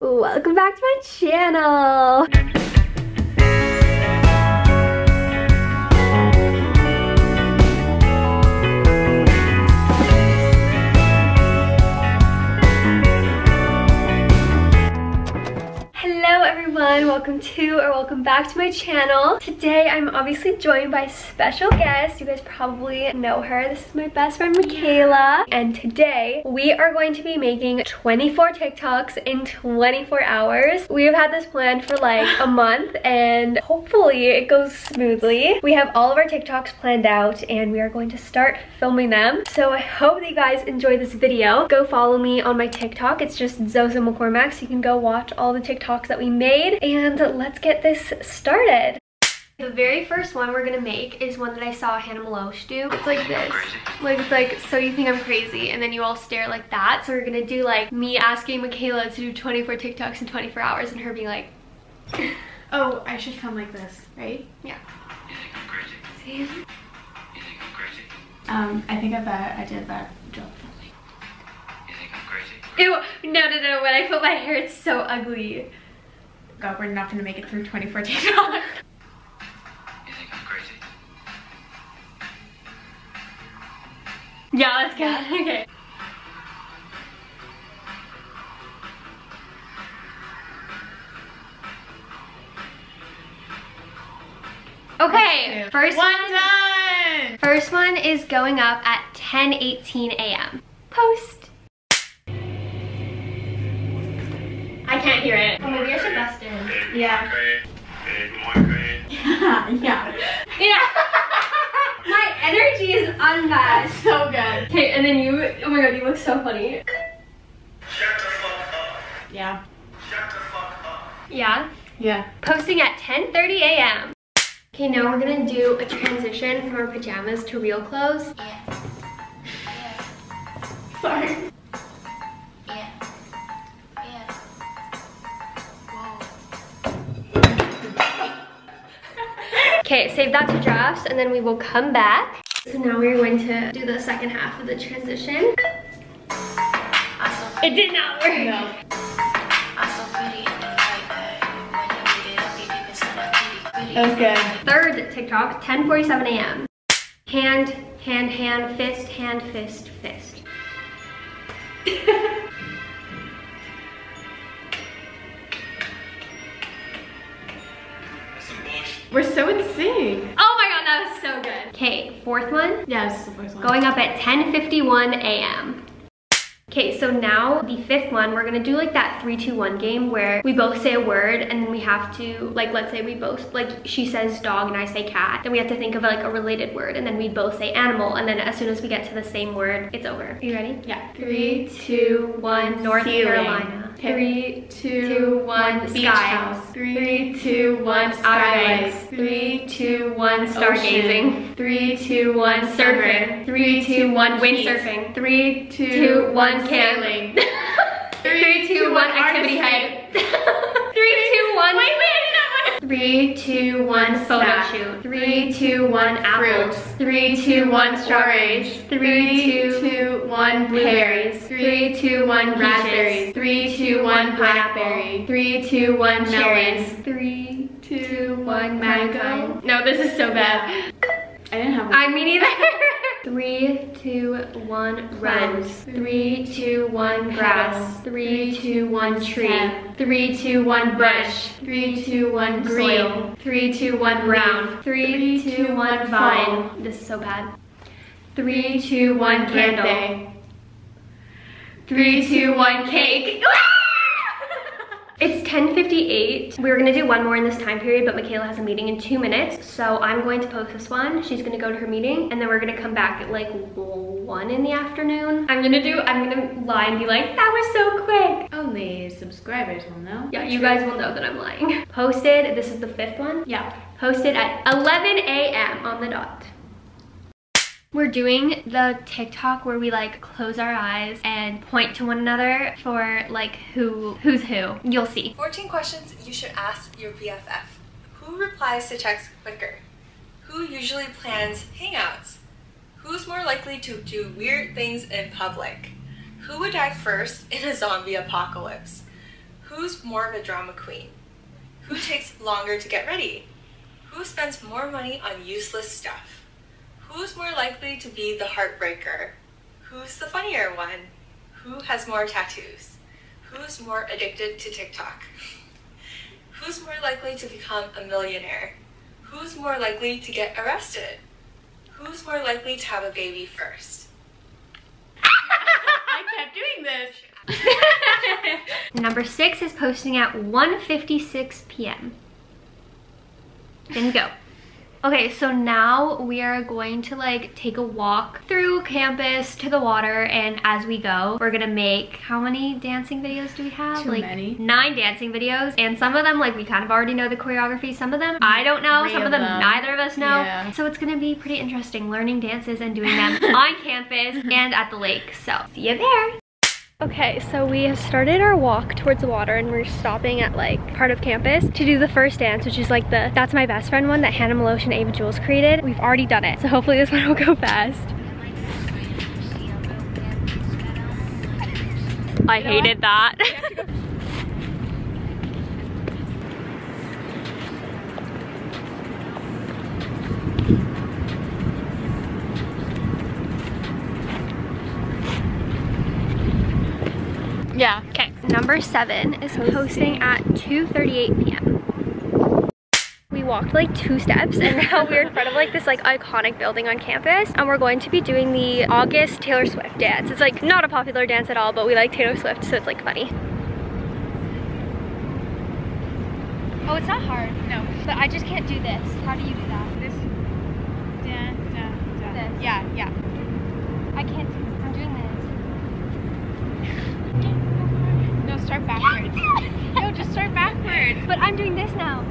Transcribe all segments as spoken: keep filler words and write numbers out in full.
Welcome back to my channel. Hello everyone, welcome to or welcome back to my channel. Today I'm obviously joined by a special guest. You guys probably know her. This is my best friend Michaela, and today we are going to be making twenty-four TikToks in twenty-four hours. We have had this planned for like a month and hopefully it goes smoothly. We have all of our TikToks planned out and we are going to start filming them. So I hope that you guys enjoy this video. Go follow me on my TikTok. It's just Zozo McCormack, so you can go watch all the TikToks that we made, and let's get this started. The very first one we're gonna make is one that I saw Hannah Meloche do. It's like this, like it's like, so you think I'm crazy, and then you all stare like that. So we're gonna do like me asking Michaela to do twenty-four TikToks in twenty-four hours and her being like, oh, I should come like this, right? Yeah. You think I'm crazy? See? You think I'm crazy? Um, I think I bet I did that job. You think I'm crazy? Ew, no, no, no, when I put my hair, it's so ugly. God, we're not gonna make it through twenty-four TikToks. You think I'm crazy? Yeah, let's go. Okay. Okay, first one done. First one is going up at ten eighteen a m Post. I can't hear it. Oh, maybe I should bust in. Yeah. Yeah. Yeah. Yeah. My energy is unmatched. That's so good. Okay, and then you, oh my god, you look so funny. Shut the fuck up. Yeah. Shut the fuck up. Yeah? Yeah. Posting at ten thirty a m Okay, now we're gonna do a transition from our pajamas to real clothes. Yeah. Yeah. Sorry. Okay, save that to drafts and then we will come back. So now we're going to do the second half of the transition. Awesome. It did not work. No. That was good. Third TikTok, ten forty-seven a m Hand, hand, hand, fist, hand, fist, fist. We're so insane. Oh my god, that was so good. Okay, fourth one. Yeah, this is the fourth one. Going up at ten fifty-one a m Okay, so now the fifth one, we're gonna do like that three two one game where we both say a word and then we have to, like, let's say we both, like, she says dog and I say cat. Then we have to think of like a related word and then we both say animal. And then as soon as we get to the same word, it's over. Are you ready? Yeah. Three, two, one, North Carolina. Three, two, one, beach house. Three, two, one, skylights. Three, two, one, stargazing. Three, two, one, surfing. Three, two, one, windsurfing. Three, two, one, sailing. Three, two, one, activity hike. Three, two, one. Wait, wait, Three, two, one, photo shoot. Three, two, one, apples. Three, two, one, strawberries. Three, two, one, blueberries. Three, two, one, raspberries. Three, two, one, pineapple. Three, two, one, cherries. Three, two, one, mango. No, this is so bad. I didn't have one. I mean either. Three, two, one, rose. Three, two, one, grass. Three, two, one, tree. Three, two, one, brush. Three, two, one, green. Three, two, one, brown. Three, two, one, vine. This is so bad. Three, two, one, candle. Three, two, one, cake. It's ten fifty-eight. We're gonna do one more in this time period, but Michaela has a meeting in two minutes. So I'm going to post this one. She's gonna go to her meeting and then we're gonna come back at like one in the afternoon. I'm gonna do, I'm gonna lie and be like, that was so quick. Only subscribers will know. Yeah, you guys will know that I'm lying. Posted, this is the fifth one. Yeah. Posted at eleven a m on the dot. We're doing the TikTok where we like close our eyes and point to one another for like who who's who. You'll see. fourteen questions you should ask your B F F. Who replies to texts quicker? Who usually plans hangouts? Who's more likely to do weird things in public? Who would die first in a zombie apocalypse? Who's more of a drama queen? Who takes longer to get ready? Who spends more money on useless stuff? Who's more likely to be the heartbreaker? Who's the funnier one? Who has more tattoos? Who's more addicted to TikTok? Who's more likely to become a millionaire? Who's more likely to get arrested? Who's more likely to have a baby first? I kept doing this. Number six is posting at one fifty-six p m Didn't go. Okay, so now we are going to like take a walk through campus to the water, and as we go, we're gonna make, how many dancing videos do we have? Too like many. Nine dancing videos, and some of them like we kind of already know the choreography, some of them I don't know, Three some of them, them neither of us know. Yeah. So it's gonna be pretty interesting learning dances and doing them on campus and at the lake, so see you there. Okay, so we have started our walk towards the water, and we're stopping at like part of campus to do the first dance, which is like the That's My Best Friend one that Hannah Meloche and Ava Jules created. We've already done it, so hopefully this one will go fast. I hated that. Yeah. Okay. Number seven is posting at two thirty-eight p m We walked like two steps, and now we're in front of like this like iconic building on campus, and we're going to be doing the August Taylor Swift dance. It's like not a popular dance at all, but we like Taylor Swift, so it's like funny. Oh, it's not hard. No. But I just can't do this. How do you do that? This. Da, da, da. This. Yeah, yeah. I can't do this. I'm doing this. No, start backwards. No, just start backwards. But I'm doing this now.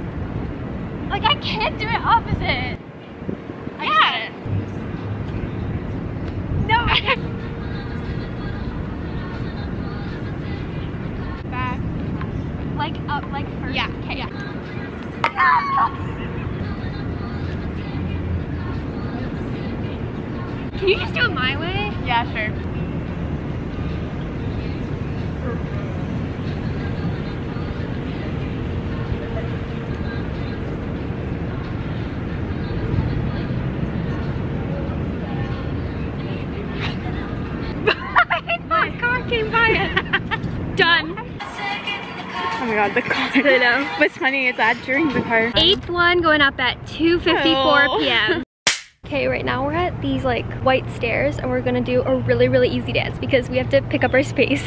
Like, I can't do it opposite. I yeah. Can't. No. I can't. Back. Like up, like first. Yeah. Okay. Yeah. Can you just do it my way? Yeah, sure. The car. I know. What's funny is that during the car. Eighth one going up at two fifty-four p m Okay, right now we're at these like white stairs, and we're gonna do a really really easy dance because we have to pick up our space.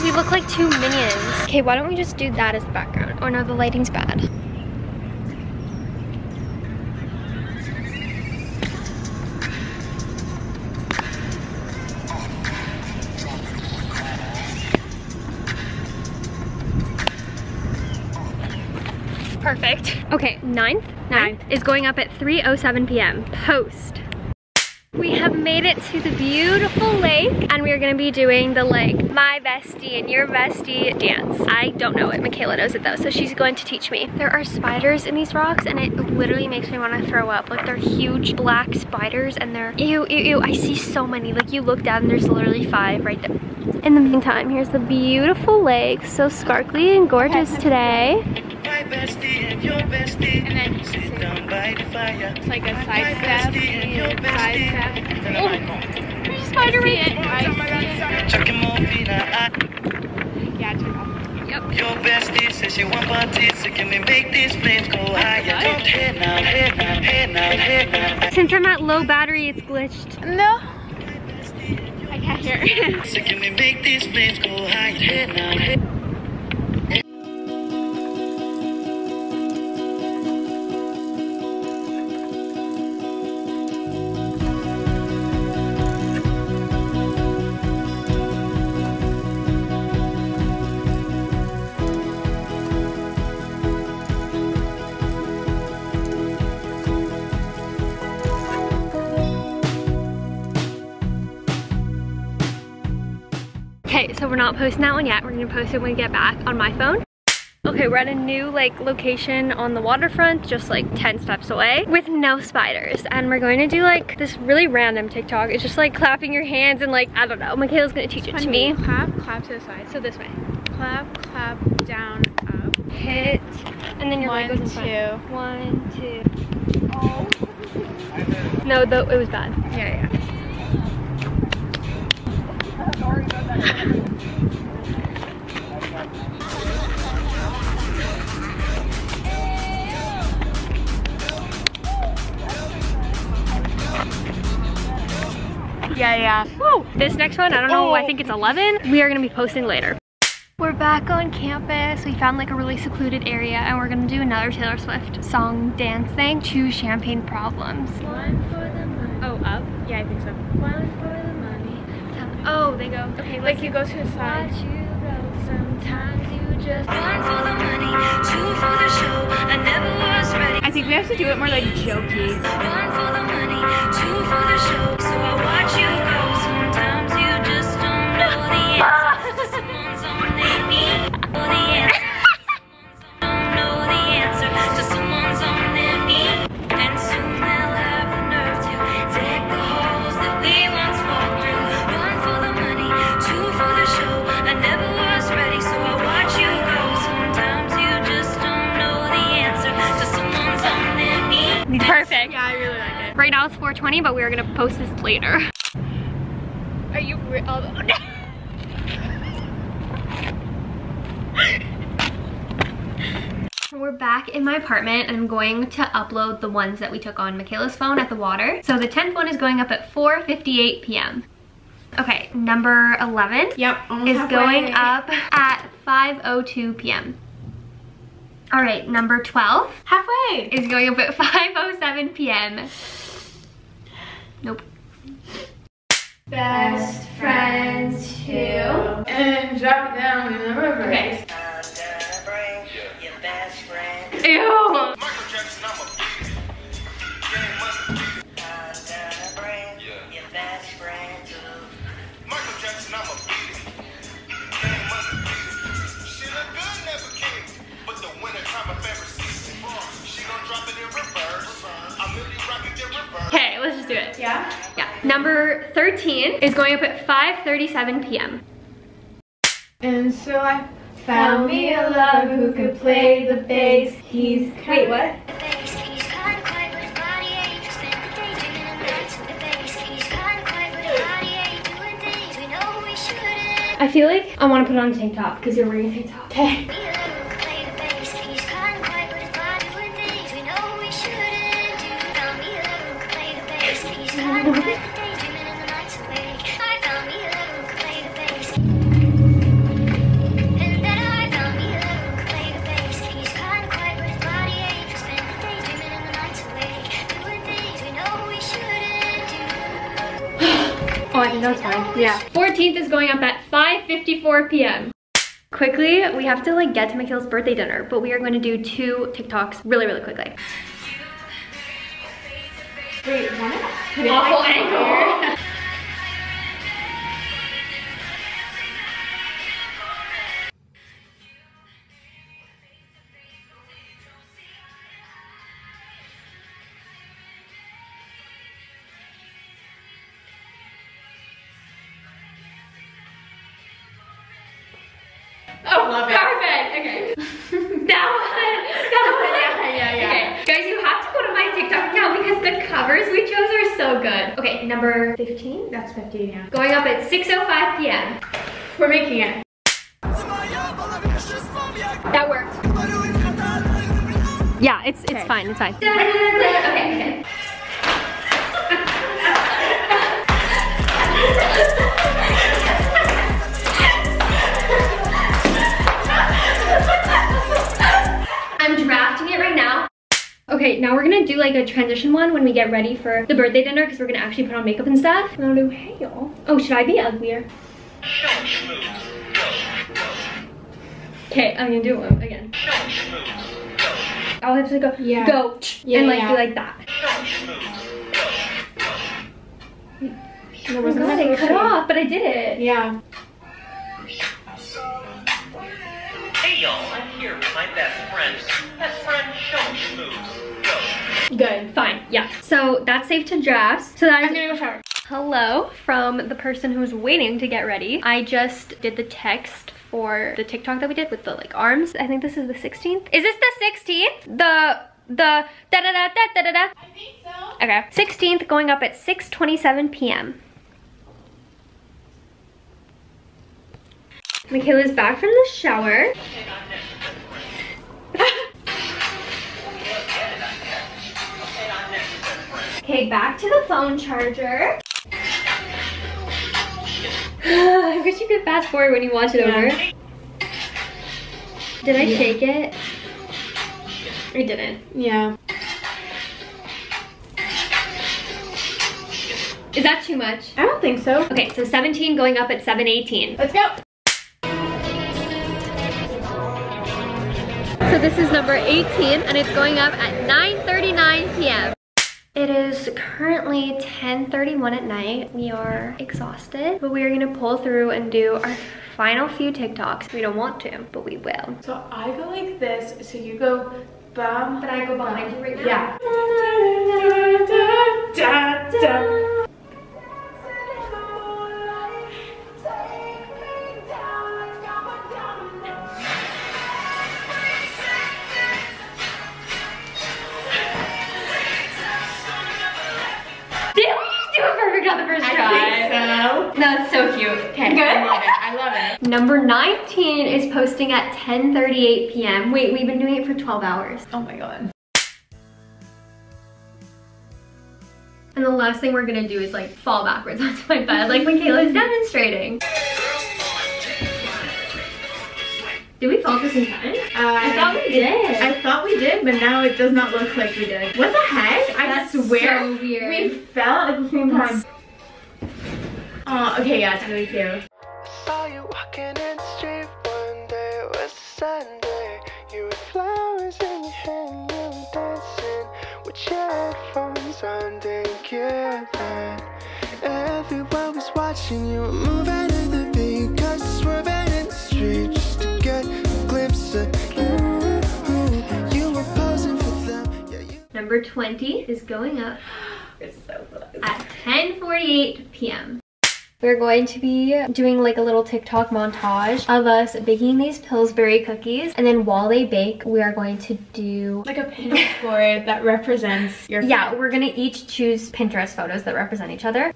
We look like two minions. Okay, why don't we just do that as the background? Oh no, the lighting's bad. Perfect. Okay, ninth, ninth, ninth is going up at three oh seven p m Post. We have made it to the beautiful lake, and we are gonna be doing the like my bestie and your bestie dance. I don't know it, Michaela knows it though, so she's going to teach me. There are spiders in these rocks, and it literally makes me wanna throw up. Like they're huge black spiders, and they're, ew, ew, ew, I see so many. Like you look down and there's literally five right there. In the meantime, here's the beautiful lake. So sparkly and gorgeous today. My bestie and your bestie, and then sit down by the fire. It's like a side step. And your bestie. Oh, there's a spider right in. Yeah, turn off. Yep. Your bestie says she wants parties, so can we make these flames go higher? Don't head now, head now, head now, head now. Since I'm at low battery, it's glitched. No. I can't hear. So can we make these flames go higher? Head now, head now. So we're not posting that one yet. We're gonna post it when we get back on my phone. Okay, we're at a new like location on the waterfront, just like ten steps away, with no spiders. And we're going to do like this really random TikTok. It's just like clapping your hands and like, I don't know. Michaela's gonna teach it to me. Clap, clap to the side. So this way. Clap, clap, down, up. Hit, and then your leg goes in front. One, two. One, two. Oh. No, though it was bad. Yeah, yeah. Yeah, yeah. Whoa. This next one, I don't know, I think it's eleven. We are gonna be posting later. We're back on campus. We found like a really secluded area and we're gonna do another Taylor Swift song dance thing to Champagne Problems. One for the money. Oh, up? Yeah, I think so. One for the money. Oh, they go. Okay, like you go to the side. Sometimes you just one for the money, two for the show. I never was ready. I think we have to do it more like jokey. One for the money, two for the show. So I watch you go. Sometimes you just don't know the answer. Someone's only need the answer. Don't know the answer. Just someone's only need. And soon they'll have the nerve to take the holes that we once walked through. One for the money, two for the show. I never was ready, so I watch you go. Sometimes you just don't know the answer. Just someone's only need. Perfect. Yeah, I really like it. Right now it's four twenty, but we are gonna post this later. Are you real? Oh, no. We're back in my apartment and I'm going to upload the ones that we took on Michaela's phone at the water. So the tenth one is going up at four fifty-eight p m Okay, number eleven yep, is halfway. Going up at five oh two p m All right, number twelve halfway is going up at five oh seven p m Nope. Best friends who and drop it down in the river. Okay. Your best friend. Ew. Michael Jackson, I'm a beat. Your best friend. Michael Jackson, I'm a beat. Shit, I could never kick, but the winner time I've ever seen. She gon' drop it in reverse. I'm really rocking the reverse. Okay, let's just do it. Yeah. Yeah. Number thirteen is going up at five thirty-seven p m And so I found me a lover who could play the bass. He's wait, what? I feel like I want to put it on TikTok because you're wearing TikTok. Okay. No time. Yeah. fourteenth is going up at five fifty-four p m Quickly, we have to like get to Michaela's birthday dinner, but we are going to do two TikToks really, really quickly. Wait, what? Awful angle. Number fifteen? That's fifteen, yeah. Going up at six oh five p m We're making it. That worked. Yeah, it's it's okay. Fine, it's fine. Okay, okay. I'm drafting it right now. Okay, now we're gonna do like a transition one when we get ready for the birthday dinner because we're gonna actually put on makeup and stuff. And I'll do, hey y'all. Oh, should I be uglier? Okay, I'm gonna do one again. I'll have to go, yeah. Go, yeah, and like yeah. Do like that. Oh my god, it cut off, but I did it. Yeah. Hey y'all. I'm here with my best friend. Best friend, show me your moves. Go. Good, fine, yeah. So that's safe to dress. So that I'm gonna go shower. Hello from the person who's waiting to get ready. I just did the text for the TikTok that we did with the like arms. I think this is the sixteenth. Is this the sixteenth? The... the da da da da da da da. I think so. Okay. sixteenth going up at six twenty-seven p m Michaela's back from the shower. Okay, back to the phone charger. I wish you could fast forward when you watch it yeah. over. Did I yeah. shake it? I didn't. Yeah. Is that too much? I don't think so. Okay, so seventeen going up at seven eighteen. Let's go. So this is number eighteen and it's going up at nine thirty-nine p m It is currently ten thirty-one at night. We are exhausted, but we are gonna pull through and do our final few TikToks. We don't want to, but we will. So I go like this, so you go bum. But I go behind you right now? Yeah. Da, da, da, da, da, da. That's so cute. Okay, good. I love it. I love it. Number nineteen is posting at ten thirty-eight p m Wait, we've been doing it for twelve hours. Oh my god. And the last thing we're gonna do is like fall backwards onto my bed, like Michaela's demonstrating. Did we fall this in time? Uh, I thought we did. I thought we did, but now it does not look like we did. What the heck? I That's swear so weird. We fell at the same time. Oh, okay, yeah, it's really cute. I saw you walking in the street one day, it was Sunday. You had flowers in your hand, you were dancing with your headphones on, didn't get that. Everyone was watching you, moving in the beat, cause swerving in the street just to get a glimpse of you. You were posing for them. Yeah, you. Number twenty is going up it's so close. At ten forty-eight p m We're going to be doing like a little TikTok montage of us baking these Pillsbury cookies. And then while they bake, we are going to do like a Pinterest board that represents your Yeah, friend. We're gonna each choose Pinterest photos that represent each other.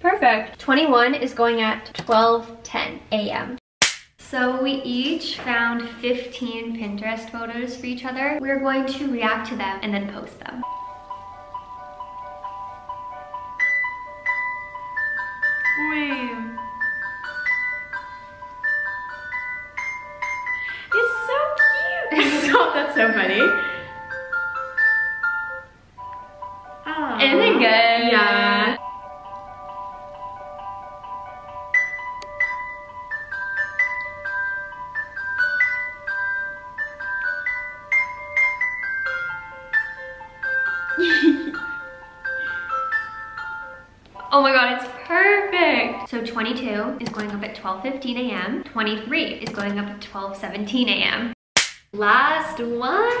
Perfect. twenty-one is going at twelve ten a m So we each found fifteen Pinterest photos for each other. We're going to react to them and then post them. Wait. It's so cute. Oh, that's so funny. Aww. Isn't it good? Yeah. Oh my god, it's perfect! So twenty-two is going up at twelve fifteen a m twenty-three is going up at twelve seventeen a m Last one.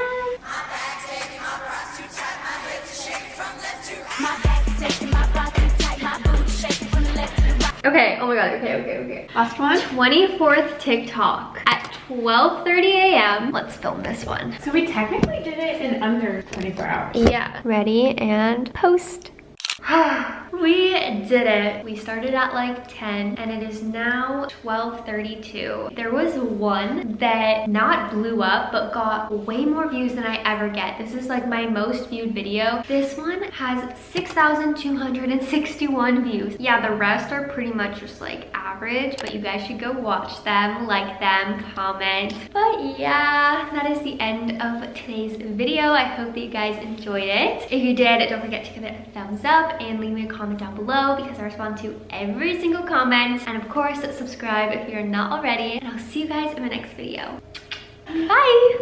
Okay, oh my god, okay, okay, okay. Last one? twenty-fourth TikTok at twelve thirty a m Let's film this one. So we technically did it in under twenty-four hours. Yeah. Ready and post. We did it. We started at like ten and it is now twelve thirty-two. There was one that not blew up but got way more views than I ever get. This is like my most viewed video. This one has six thousand two hundred sixty-one views. Yeah, the rest are pretty much just like average, but you guys should go watch them, like them, comment. But yeah, that is the end of today's video. I hope that you guys enjoyed it. If you did, don't forget to give it a thumbs up and leave me a comment down below because I respond to every single comment. And of course, subscribe if you're not already. And I'll see you guys in my next video. Bye!